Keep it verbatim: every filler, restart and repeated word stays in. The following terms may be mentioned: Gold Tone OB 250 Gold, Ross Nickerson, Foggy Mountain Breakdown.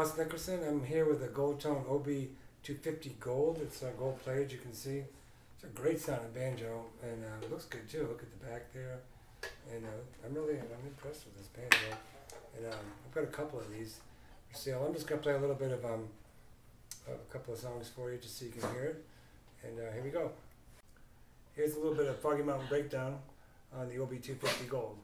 Ross Nickerson. I'm here with the Gold Tone O B two fifty Gold. It's uh, gold plated, you can see. It's a great sounding banjo, and uh, it looks good too. Look at the back there. And uh, I'm really I'm impressed with this banjo. And um, I've got a couple of these for sale. I'm just going to play a little bit of um, a couple of songs for you just so you can hear it. And uh, here we go. Here's a little bit of Foggy Mountain Breakdown on the O B two fifty Gold.